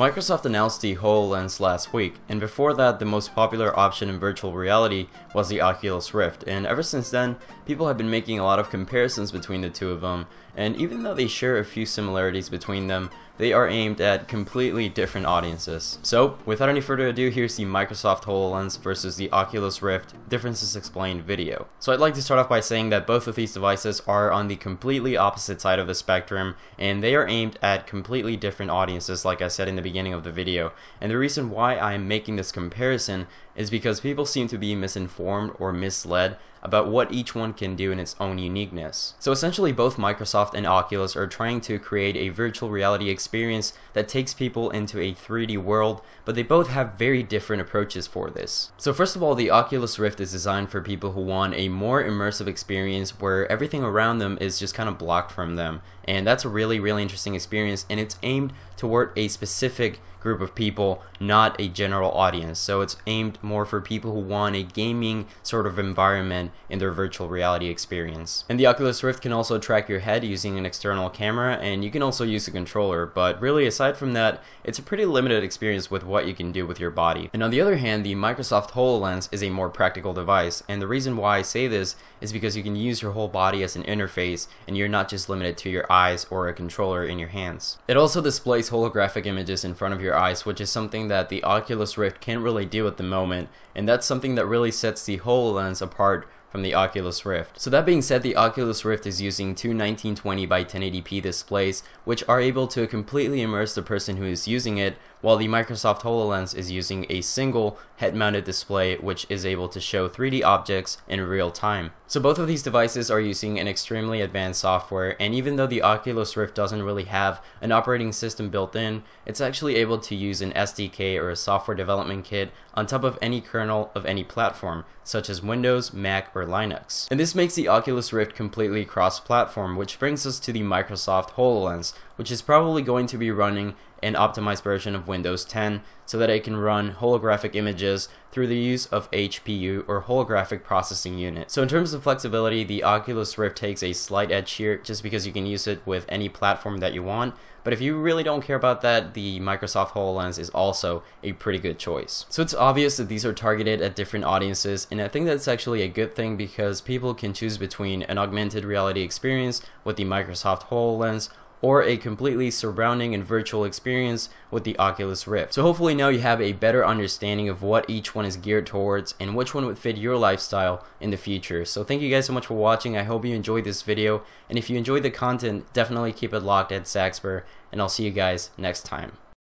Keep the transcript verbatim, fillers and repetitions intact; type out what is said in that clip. Microsoft announced the HoloLens last week, and before that the most popular option in virtual reality was the Oculus Rift, and ever since then people have been making a lot of comparisons between the two of them, and even though they share a few similarities between them, they are aimed at completely different audiences. So without any further ado, here's the Microsoft HoloLens versus the Oculus Rift Differences Explained video. So I'd like to start off by saying that both of these devices are on the completely opposite side of the spectrum, and they are aimed at completely different audiences, like I said in the beginning beginning of the video. And the reason why I am making this comparison is because people seem to be misinformed or misled about what each one can do in its own uniqueness. So essentially both Microsoft and Oculus are trying to create a virtual reality experience that takes people into a three D world, but they both have very different approaches for this. So first of all, the Oculus Rift is designed for people who want a more immersive experience where everything around them is just kind of blocked from them, and that's a really really interesting experience, and it's aimed toward a specific group of people, not a general audience. So it's aimed more for people who want a gaming sort of environment in their virtual reality experience. And the Oculus Rift can also track your head using an external camera, and you can also use a controller, but really aside from that, it's a pretty limited experience with what you can do with your body. And on the other hand, the Microsoft HoloLens is a more practical device, and the reason why I say this is because you can use your whole body as an interface, and you're not just limited to your eyes or a controller in your hands. It also displays holographic images in front of your eyes, which is something that the Oculus Rift can't really do at the moment, and that's something that really sets the HoloLens apart from the Oculus Rift. So that being said, the Oculus Rift is using two nineteen twenty by ten eighty p displays, which are able to completely immerse the person who is using it, while the Microsoft HoloLens is using a single head-mounted display, which is able to show three D objects in real time. So both of these devices are using an extremely advanced software, and even though the Oculus Rift doesn't really have an operating system built in, it's actually able to use an S D K or a software development kit on top of any kernel of any platform, such as Windows, Mac, or Linux. And this makes the Oculus Rift completely cross-platform, which brings us to the Microsoft HoloLens, which is probably going to be running an optimized version of Windows ten so that it can run holographic images through the use of H P U or holographic processing unit. So in terms of flexibility, the Oculus Rift takes a slight edge here just because you can use it with any platform that you want, but if you really don't care about that, the Microsoft HoloLens is also a pretty good choice. So it's obvious that these are targeted at different audiences, and I think that's actually a good thing because people can choose between an augmented reality experience with the Microsoft HoloLens or a completely surrounding and virtual experience with the Oculus Rift. So hopefully now you have a better understanding of what each one is geared towards and which one would fit your lifestyle in the future. So thank you guys so much for watching. I hope you enjoyed this video, and if you enjoyed the content, definitely keep it locked at Zaxper, and I'll see you guys next time.